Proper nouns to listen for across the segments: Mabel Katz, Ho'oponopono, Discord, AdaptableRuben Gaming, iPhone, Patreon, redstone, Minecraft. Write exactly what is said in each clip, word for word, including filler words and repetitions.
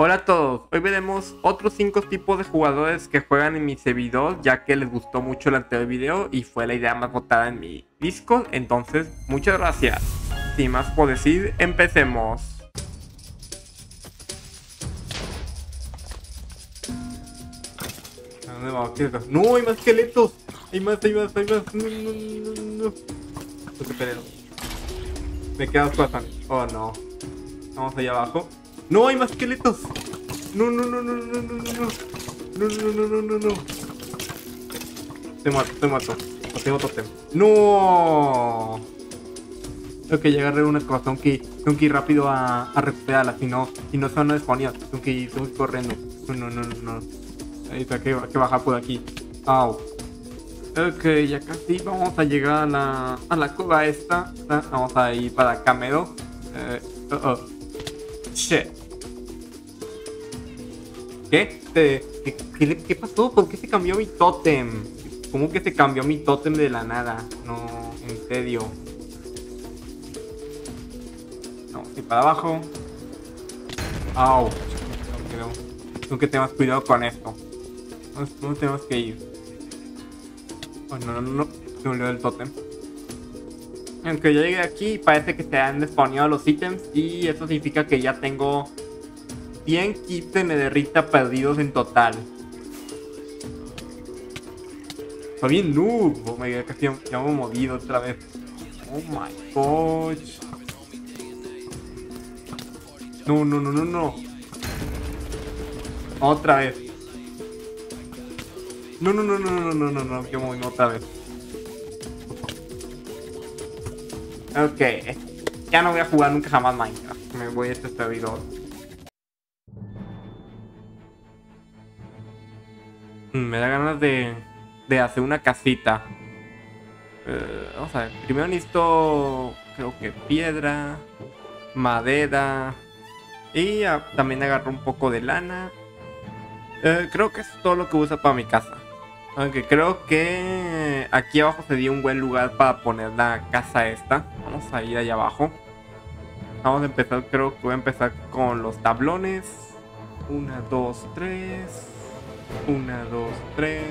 Hola a todos, hoy veremos otros cinco tipos de jugadores que juegan en mi servidor, ya que les gustó mucho el anterior video y fue la idea más votada en mi Discord, entonces muchas gracias. Sin más por decir, empecemos. ¿Dónde vamos? ¿Qué es eso? ¡No! ¡Hay más esqueletos! ¡Hay más, hay más, hay más! ¡No, no, no, no! no. Me quedan cosas. ¡Oh, no! Vamos allá abajo. ¡No! ¡Hay más esqueletos! ¡No, no, no, no, no, no, no! ¡No, no, no, no, no, no! Te mato, te mato. O tengo totem. ¡No! Tengo que llegar a una cosa. Tengo que, tengo que ir rápido a, a recuperarla. Si no, si no se van a desponer. Tengo que ir, tengo que ir corriendo. No, no, no, no, no. Ahí está, que, que bajar por aquí. Au. Ok, ya casi vamos a llegar a la, a la cueva esta. Vamos a ir para Camero. Eh, uh -oh. Shit. ¿Qué? ¿Qué, qué, qué pasó? ¿Por qué se cambió mi tótem? ¿Cómo que se cambió mi tótem de la nada? No, en serio. Vamos a ir para abajo. Au. Tengo que tener más cuidado con esto. No tenemos que ir. Oh, no, no, no. Se volvió el tótem. Aunque yo llegué aquí, parece que se han despawnado los ítems. Y eso significa que ya tengo cien kits de nederita perdidos en total. Está bien noob. Oh my god, casi ya me he movido otra vez. Oh my god. No, no, no, no, no. Otra vez. No, no, no, no, no, no, no, no, que voy otra vez. Ok, ya no voy a jugar nunca jamás Minecraft. Me voy a este servidor. Me da ganas de, de hacer una casita. Uh, vamos a ver, primero necesito, creo que piedra, madera. Y a, también agarro un poco de lana. Eh, creo que es todo lo que uso para mi casa. Aunque creo que aquí abajo se dio un buen lugar para poner la casa esta. Vamos a ir allá abajo. Vamos a empezar, creo que voy a empezar con los tablones. Una, dos, tres. Una, dos, tres.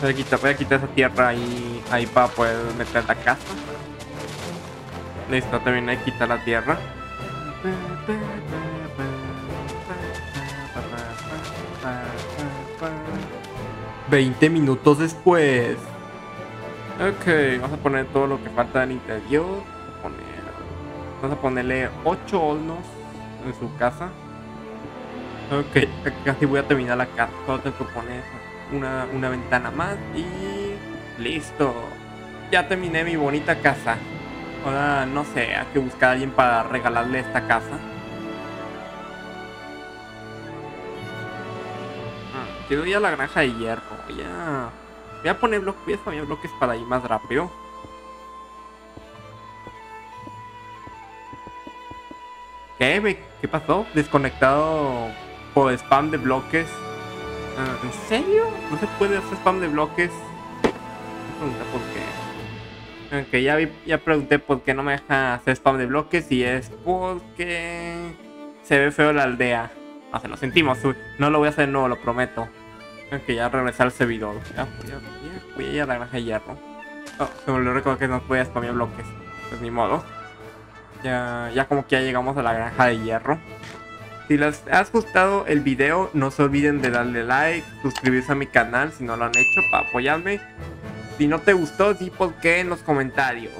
Voy a quitar, voy a quitar esa tierra ahí, ahí para poder meter la casa. Listo, también hay que quitar la tierra. veinte minutos después. Ok, vamos a poner todo lo que falta del interior. Vamos a, poner, vamos a ponerle ocho hornos en su casa. Ok, casi voy a terminar la casa. Solo tengo que poner una, una ventana más y listo. Ya terminé mi bonita casa. Ahora no sé, hay que buscar a alguien para regalarle esta casa. Quiero ir a la granja de hierro. Voy a, voy a poner bloques, voy a poner bloques para ir más rápido. ¿Qué? Me, ¿Qué pasó? Desconectado por spam de bloques. Uh, ¿En serio? No se puede hacer spam de bloques. Pregunta por qué. Aunque okay, ya vi, ya pregunté por qué no me deja hacer spam de bloques y es porque se ve feo la aldea. O sea, lo sentimos, no lo voy a hacer de nuevo, lo prometo. Ok, ya regresé al servidor. Ya, ya, ya, voy a ir a la granja de hierro. Oh, se me olvidó recordar que no podía spamear bloques. Pues ni modo. Ya, ya como que ya llegamos a la granja de hierro. Si les ha gustado el video, no se olviden de darle like, suscribirse a mi canal si no lo han hecho para apoyarme. Si no te gustó, di por qué en los comentarios.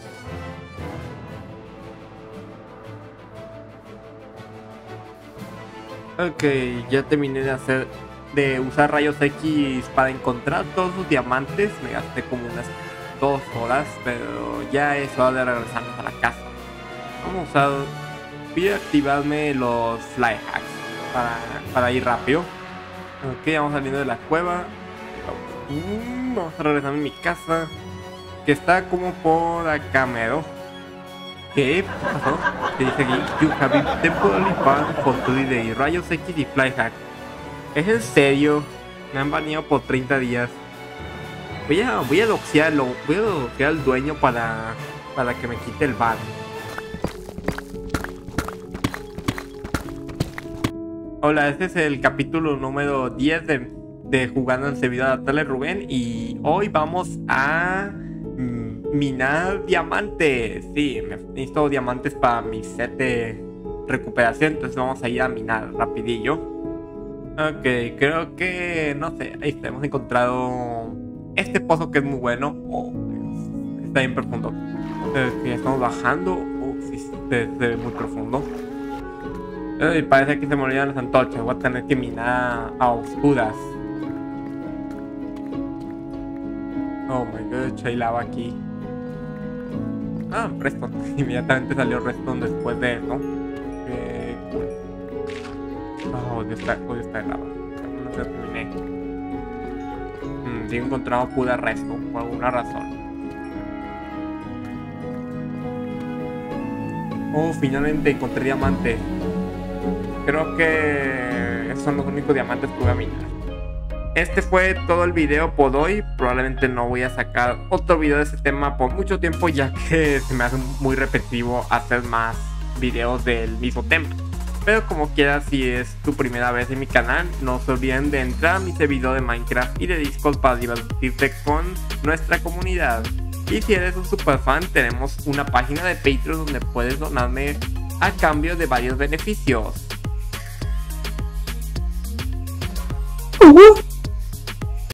Ok, ya terminé de hacer, de usar rayos X para encontrar todos sus diamantes. Me gasté como unas dos horas, pero ya es hora de regresarnos a la casa. Vamos a, voy a activarme los fly hacks para, para ir rápido. Ok, vamos saliendo de la cueva. Vamos a regresar a mi casa, que está como por acá, mero. ¿Qué pasó? Te dice aquí, you have been temporarily banned for thirty days, rayos X y flyhack. ¿Es en serio? Me han baneado por treinta días. Voy a, voy a doxearlo, voy a doxear al dueño para, para que me quite el ban. Hola, este es el capítulo número diez de, de Jugando en Servidor AdaptableRuben. Y hoy vamos a minar diamantes. Sí, necesito diamantes para mi set de recuperación, entonces vamos a ir a minar rapidillo. Ok, creo que, no sé, ahí está, hemos encontrado este pozo que es muy bueno. Oh, está bien profundo. Entonces, estamos bajando. Oh, sí, se ve muy profundo. Y parece que se me olvidan las antorchas. Voy a tener que minar a oscuras. Oh my god, hay lava aquí. Ah, redstone. Inmediatamente salió redstone después de eso. Eh, oh, odio esta, odio esta lava. No sé, terminé. Mm, yo he encontrado pura redstone por alguna razón. Oh, finalmente encontré diamantes. Creo que esos son los únicos diamantes que voy a minar. Este fue todo el video por hoy. Probablemente no voy a sacar otro video de ese tema por mucho tiempo, ya que se me hace muy repetitivo hacer más videos del mismo tema. Pero como quiera, si es tu primera vez en mi canal, no se olviden de entrar a mi servidor de Minecraft y de Discord para divertirte con nuestra comunidad. Y si eres un super fan, tenemos una página de Patreon donde puedes donarme a cambio de varios beneficios. Woo!